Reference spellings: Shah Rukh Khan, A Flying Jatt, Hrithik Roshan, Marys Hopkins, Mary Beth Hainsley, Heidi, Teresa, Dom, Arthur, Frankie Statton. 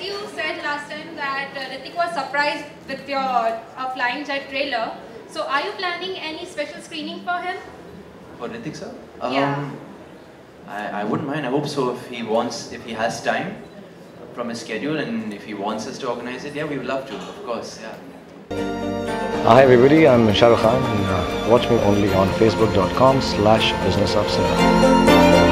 as you said last time that Hrithik was surprised with your Flying Jet trailer, so are you planning any special screening for him? For Hrithik sir? Yeah. I wouldn't mind. I hope so. If he wants, if he has time from his schedule, and if he wants us to organize it, yeah, we would love to, of course. Yeah. Hi everybody, I'm Shah Rukh Khan, and watch me only on facebook.com/businessofcinema.